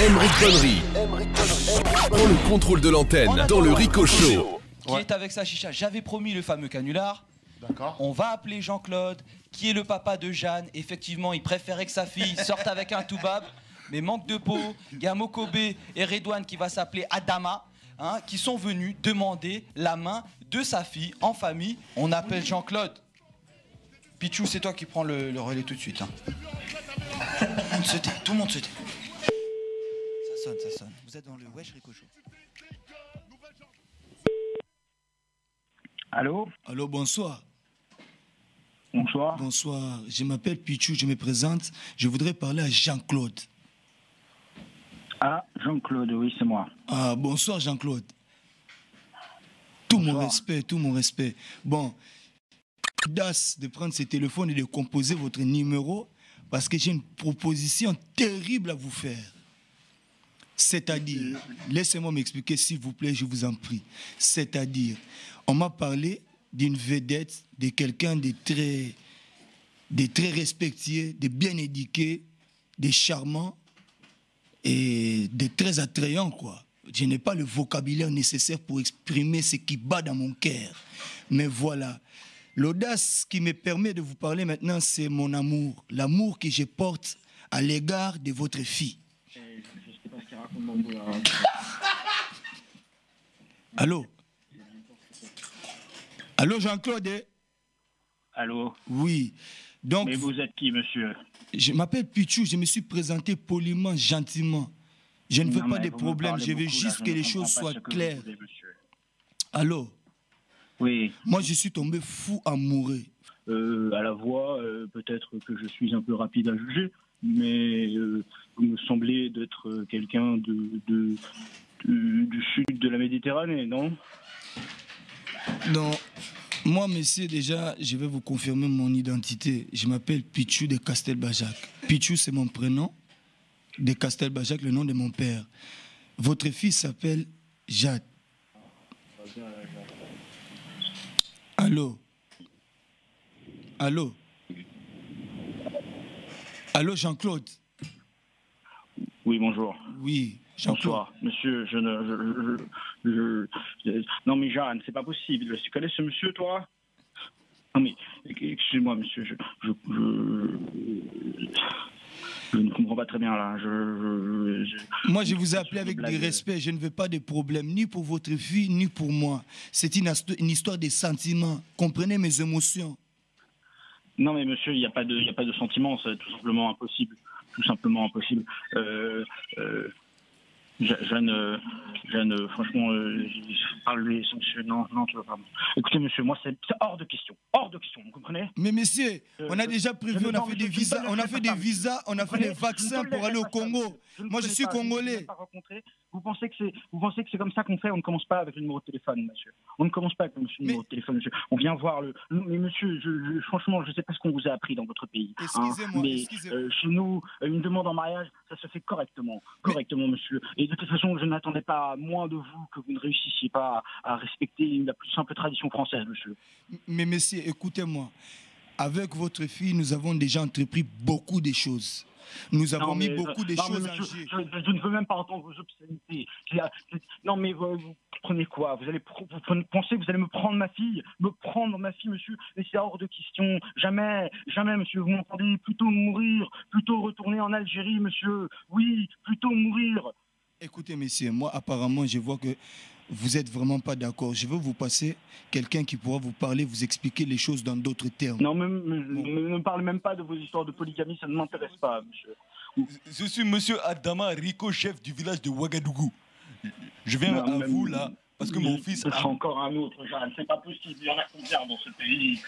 Aymeric Bonnery prend le contrôle de l'antenne dans le Rico Show. Qui est avec sa chicha. J'avais promis le fameux canular. D'accord. On va appeler Jean-Claude, qui est le papa de Jeanne. Effectivement, il préférait que sa fille sorte avec un toubab. Mais manque de peau, il y a Mokobé et Redouane qui va s'appeler Adama, hein, qui sont venus demander la main de sa fille en famille. On appelle Jean-Claude. Pichou, c'est toi qui prends le relais tout de suite. Hein. Tout le monde se tait. Ça sonne, ça sonne. Vous êtes dans le Wesh Rico Show. Allô? Allô, bonsoir. Bonsoir. Bonsoir, je m'appelle Pichou, je me présente. Je voudrais parler à Jean-Claude. Ah, Jean-Claude, oui, c'est moi. Ah, bonsoir Jean-Claude. Tout bonsoir. Mon respect, tout mon respect. Bon, d'as de prendre ce téléphone et de composer votre numéro parce que j'ai une proposition terrible à vous faire. C'est-à-dire, laissez-moi m'expliquer s'il vous plaît, je vous en prie. C'est-à-dire, on m'a parlé d'une vedette, de quelqu'un de très respecté, de bien éduqué, de charmant et de très attrayant, quoi. Je n'ai pas le vocabulaire nécessaire pour exprimer ce qui bat dans mon cœur. Mais voilà, l'audace qui me permet de vous parler maintenant, c'est mon amour, l'amour que je porte à l'égard de votre fille. Je sais pas ce qu'il raconte dans le boulot. Allô? Allô Jean-Claude? Allô? Oui. Donc, mais vous êtes qui, monsieur? Je m'appelle Pichou, je me suis présenté poliment, gentiment. Je ne veux pas de problème, je veux juste que les choses soient claires. Allô? Oui. Moi, je suis tombé fou amoureux. À la voix, peut-être que je suis un peu rapide à juger, mais vous me semblez d'être quelqu'un du sud de la Méditerranée, non? Non, moi, messieurs, déjà, je vais vous confirmer mon identité. Je m'appelle Pichou de Castelbajac. Pichou, c'est mon prénom. De Castelbajac, le nom de mon père. Votre fille s'appelle Jade. Allô? Allô? Allô, Jean-Claude? Oui, bonjour. Oui. Bonsoir, monsieur, non mais Jeanne, c'est pas possible, tu connais ce monsieur, toi? Non mais, excuse-moi monsieur, je ne comprends pas très bien là, Moi je vous ai appelé avec du respect, je ne veux pas de problème, ni pour votre fille, ni pour moi. C'est une histoire des sentiments, comprenez mes émotions. Non mais monsieur, il n'y a pas de sentiments, c'est tout simplement impossible, Jeanne, franchement, parler sans monsieur, non, tu vas pas. Écoutez, monsieur, moi, c'est hors de question, vous comprenez? Mais messieurs, on a déjà prévu, on a fait des visas, on a fait des vaccins pour aller au Congo. Moi, je suis congolais. Vous pensez que c'est comme ça qu'on fait? On ne commence pas avec le numéro de téléphone, monsieur. On ne commence pas avec le numéro de téléphone, monsieur. On vient voir le. Mais monsieur, franchement, je ne sais pas ce qu'on vous a appris dans votre pays. Excusez-moi. Mais chez nous, une demande en mariage, ça se fait correctement, monsieur. Et de toute façon, je n'attendais pas moins de vous que vous ne réussissiez pas à respecter la plus simple tradition française, monsieur. Mais messieurs, écoutez-moi. Avec votre fille, nous avons déjà entrepris beaucoup de choses. Nous avons mis beaucoup de choses en jeu. Je ne veux même pas entendre vos obscénités. Non mais vous prenez quoi? Vous pensez que vous allez me prendre ma fille? Me prendre ma fille, monsieur? Mais c'est hors de question. Jamais, jamais, monsieur. Vous m'entendez? Plutôt mourir, plutôt retourner en Algérie, monsieur. Oui, plutôt mourir. Écoutez, messieurs, moi, apparemment, je vois que vous n'êtes vraiment pas d'accord. Je veux vous passer quelqu'un qui pourra vous parler, vous expliquer les choses dans d'autres termes. Non, mais ne parle même pas de vos histoires de polygamie, ça ne m'intéresse pas, monsieur. Je suis monsieur Adama Rico, chef du village de Ouagadougou. Je viens à vous, là, parce que mon fils... a encore un autre, Jeanne. C'est pas possible, il y en a combien dans ce pays?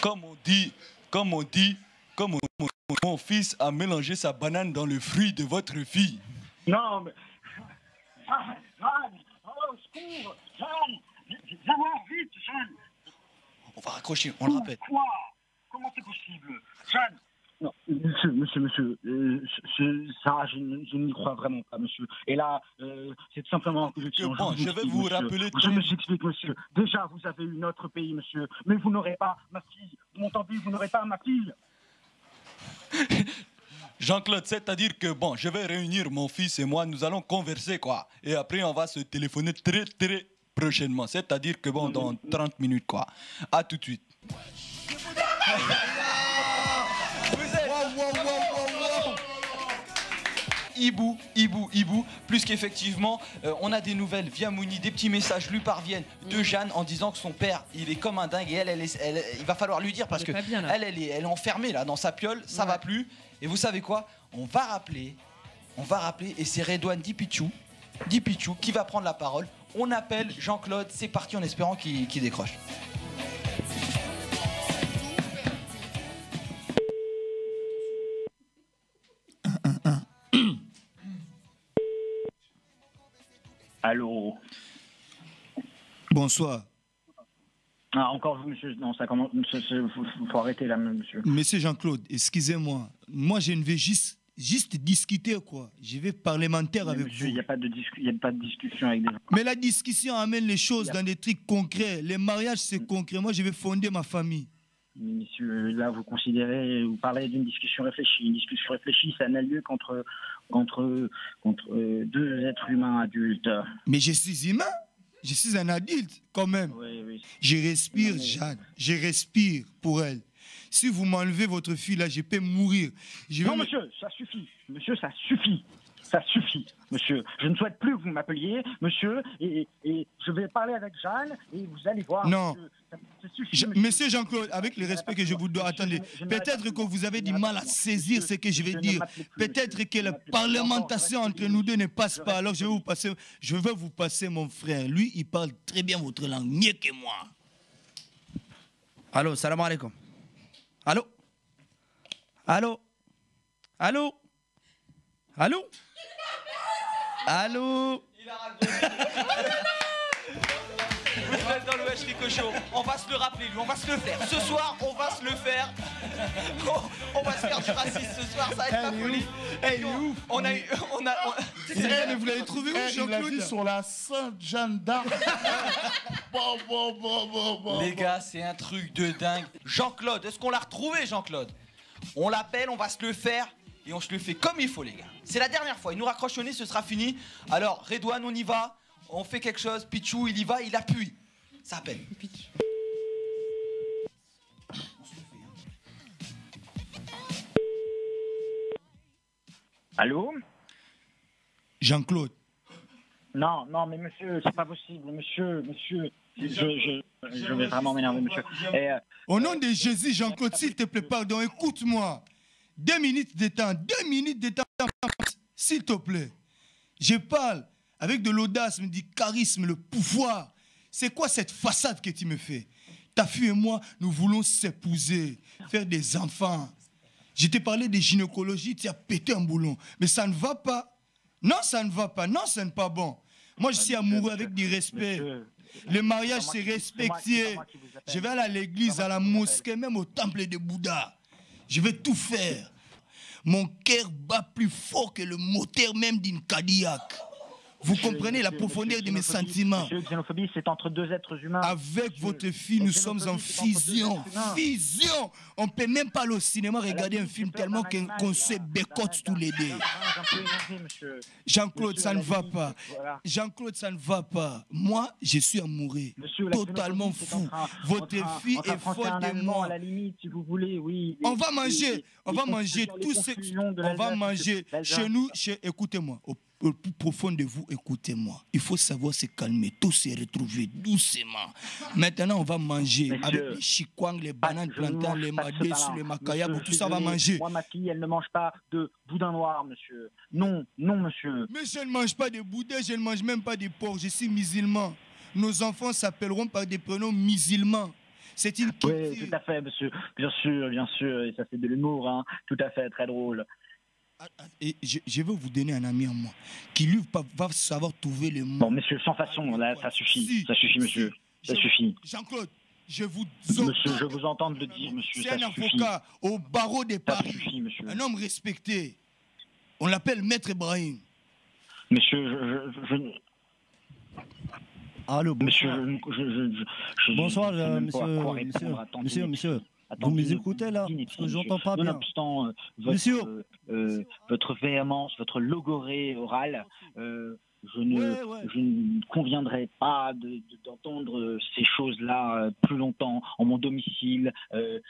Comme on dit... Mon fils a mélangé sa banane dans le fruit de votre fille. Non, mais... Jeanne, au secours, Jeanne, viens vite, Jeanne. On va raccrocher, on le rappelle. Quoi? Comment c'est possible? Jeanne. Non, monsieur, ça, je n'y crois vraiment pas, monsieur. Et là, c'est simplement que je vais vous rappeler. Je me explique, monsieur. Déjà, vous avez eu notre pays, monsieur, mais vous n'aurez pas ma fille. Vous m'entendez? Vous n'aurez pas ma fille. Jean-Claude, c'est-à-dire que, bon, je vais réunir mon fils et moi, nous allons converser, quoi. Et après, on va se téléphoner très, très prochainement. C'est-à-dire que, bon, dans 30 minutes, quoi. À tout de suite. Hibou, plus qu'effectivement, on a des nouvelles via Mouni, des petits messages lui parviennent de Jeanne en disant que son père, il est comme un dingue et elle il va falloir lui dire parce que elle est enfermée là dans sa piole, ça va plus. Et vous savez quoi? On va rappeler et c'est Redouane Di Pichou qui va prendre la parole. On appelle Jean-Claude, c'est parti en espérant qu'il décroche. Allô. Bonsoir. Ah, encore vous, monsieur. Non, ça commence. Faut arrêter là, monsieur. Monsieur Jean-Claude, excusez-moi. Moi, je ne vais juste discuter, quoi. Je vais parlementaire avec monsieur, vous. Il n'y a pas de discussion avec des gens. Mais la discussion amène les choses dans des trucs concrets. Les mariages, c'est concret. Moi, je vais fonder ma famille. Monsieur, là, vous parlez d'une discussion réfléchie. Une discussion réfléchie, ça n'a lieu qu'entre deux êtres humains adultes. Mais je suis humain, je suis un adulte quand même. Oui, oui. Je respire, non, mais... Jeanne, je respire pour elle. Si vous m'enlevez votre fille, là, je peux mourir. Non, monsieur, ça suffit. Monsieur, ça suffit. Ça suffit, monsieur. Je ne souhaite plus que vous m'appeliez, monsieur, et je vais parler avec Jeanne, et vous allez voir. Non. Ça suffit, monsieur Jean-Claude, avec le respect que je vous dois, attendez, peut-être que vous avez du mal à saisir ce que je vais dire. Peut-être que la parlementation entre nous deux ne passe pas. Alors je vais vous passer mon frère. Lui, il parle très bien votre langue, mieux que moi. Allô, salam alaikum. Allô? Allô? Allô? Allô? Allô? Il a raconté. Vous êtes dans le Wesh Rico Show. On va se le rappeler, lui. On va se le faire. Ce soir, on va se le faire. On va se faire du racisme ce soir. Ça va être la folie. Hey, ouf. Mais vous l'avez trouvé où, Jean-Claude? Il sur la Sainte Jeanne d'Arc. Les gars, c'est un truc de dingue. Jean-Claude, est-ce qu'on l'a retrouvé, Jean-Claude? On l'appelle, on va se le faire. Et on se le fait comme il faut, les gars. C'est la dernière fois. Il nous raccroche au nez, ce sera fini. Alors, Redouane, on y va. On fait quelque chose. Pichou, il y va, il appuie. Ça appelle. Allô? Jean-Claude. Non, mais monsieur, c'est pas possible. Monsieur. Je vais vraiment m'énerver, monsieur. Au nom de Jésus, Jean-Claude, s'il te plaît, pardon, écoute-moi. 2 minutes de temps, 2 minutes de temps, s'il te plaît. Je parle avec de l'audace, du charisme, le pouvoir. C'est quoi cette façade que tu me fais? Ta fille et moi, nous voulons s'épouser, faire des enfants. Je t'ai parlé de gynécologie, tu as pété un boulon. Mais ça ne va pas. Non, ça ne va pas. Non, ce n'est pas bon. Moi, je suis amoureux avec du respect. Le mariage, c'est respecté. Je vais aller à l'église, à la mosquée, même au temple de Bouddha. Je vais tout faire. Mon cœur bat plus fort que le moteur même d'une Cadillac. Vous comprenez la profondeur de mes sentiments. Monsieur, xénophobie, c'est entre deux êtres humains. Avec votre fille, nous sommes en fusion. Fusion! On ne peut même pas aller au cinéma regarder un film tellement qu'on se bécote tous les deux. Jean-Claude, ça ne va pas. Jean-Claude, ça ne va pas. Moi, je suis amoureux. Totalement fou. Votre fille est folle de moi. On va manger. On va manger. Chez nous, écoutez-moi. Au plus profond de vous, écoutez-moi. Il faut savoir se calmer, tout se retrouver doucement. Maintenant, on va manger avec les chikwang, les bananes, plantains, les madessus, les macayabres, tout ça, on va manger. Moi, ma fille, elle ne mange pas de boudin noir, monsieur. Non, monsieur. Mais je ne mange pas de boudin, je ne mange même pas de porc, je suis musulman. Nos enfants s'appelleront par des prénoms musulmans. C'est une culture. Oui, tout à fait, monsieur. Bien sûr, et ça, c'est de l'humour, hein. Tout à fait, très drôle. Et je vais vous donner un ami à moi qui lui va savoir trouver les mots. Bon, monsieur, sans façon, là, ça suffit. Ça suffit, monsieur. Ça suffit. Jean-Claude, je vous entends. Monsieur, je vous entends le dire, monsieur. C'est un avocat au barreau des Paris. Ça suffit, monsieur. Un homme respecté. On l'appelle Maître Ibrahim. Monsieur, Allô, bonsoir. Monsieur, bonsoir, monsieur. Attends, vous m'écoutez là, parce que j'entends pas bien. Nonobstant votre véhémence, votre logorée orale, je ne conviendrai pas d'entendre ces choses-là plus longtemps, en mon domicile,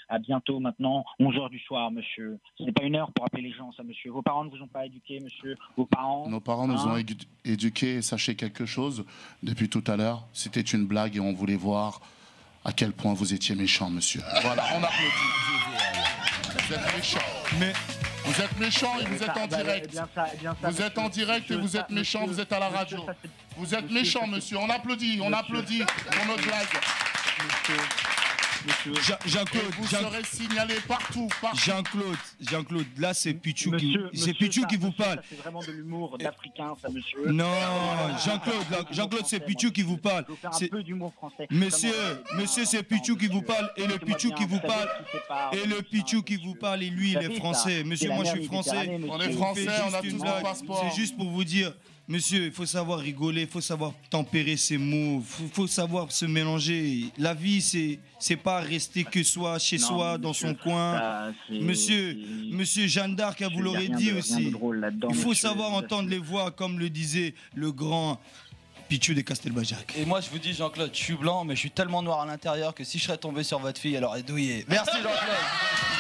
à bientôt maintenant, 11h du soir, monsieur. Ce n'est pas une heure pour appeler les gens, ça, monsieur. Vos parents ne vous ont pas éduqué, monsieur. Vos parents... Nos parents nous ont éduqués, sachez quelque chose, depuis tout à l'heure, c'était une blague et on voulait voir à quel point vous étiez méchant, monsieur. Voilà, on applaudit. Vous êtes méchant. Mais... Vous êtes méchant et vous êtes en direct. Vous êtes en direct et vous êtes méchant, vous êtes à la radio. Vous êtes méchant, monsieur. On applaudit pour notre blague. Jean-Claude, vous serez signalé partout. Jean-Claude, là c'est Pichou qui vous parle. C'est vraiment de l'humour d'Africain, ça, monsieur. Non, Jean-Claude, c'est Pichou qui vous parle. C'est un peu d'humour français. Monsieur, c'est Pichou qui vous parle et le Pichou qui vous parle. Et le Pichou qui vous parle et lui, il est français. Monsieur, moi je suis français. On est français, on a tous nos passeports. C'est juste pour vous dire. Monsieur, il faut savoir rigoler, il faut savoir tempérer ses mots, il faut savoir se mélanger. La vie, c'est pas rester que soi, chez soi, dans son coin. Monsieur Jeanne d'Arc, elle vous l'aurait dit aussi. Il faut savoir entendre les voix, comme le disait le grand Pichou de Castelbajac. Et moi, je vous dis, Jean-Claude, je suis blanc, mais je suis tellement noir à l'intérieur que si je serais tombé sur votre fille, elle aurait douillé. Merci, Jean-Claude.